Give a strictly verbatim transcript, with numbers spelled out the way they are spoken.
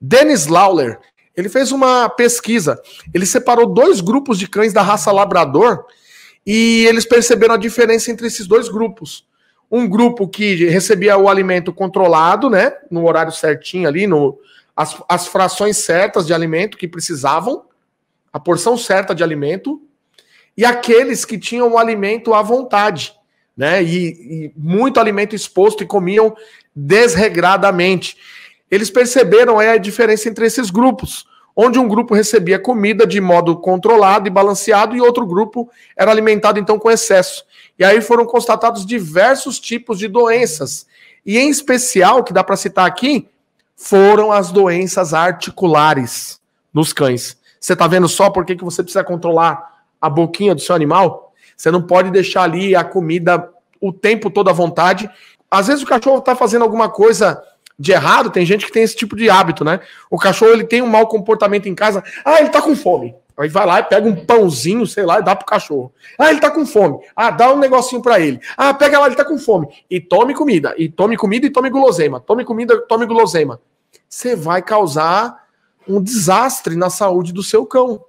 Dennis Lawler, ele fez uma pesquisa, ele separou dois grupos de cães da raça labrador e eles perceberam a diferença entre esses dois grupos. Um grupo que recebia o alimento controlado, né, no horário certinho ali, no, as, as frações certas de alimento que precisavam, a porção certa de alimento, e aqueles que tinham o alimento à vontade, né, e, e muito alimento exposto e comiam desregradamente. Eles perceberam é, a diferença entre esses grupos, onde um grupo recebia comida de modo controlado e balanceado e outro grupo era alimentado então com excesso. E aí foram constatados diversos tipos de doenças. E em especial, que dá para citar aqui, foram as doenças articulares nos cães. Você está vendo só por que que você precisa controlar a boquinha do seu animal? Você não pode deixar ali a comida o tempo todo à vontade. Às vezes o cachorro está fazendo alguma coisa de errado, tem gente que tem esse tipo de hábito, né? O cachorro, ele tem um mau comportamento em casa. Ah, ele tá com fome. Aí vai lá e pega um pãozinho, sei lá, e dá pro cachorro. Ah, ele tá com fome. Ah, dá um negocinho pra ele. Ah, pega lá, ele tá com fome. E tome comida, e tome comida e tome guloseima. Tome comida, tome guloseima. Você vai causar um desastre na saúde do seu cão.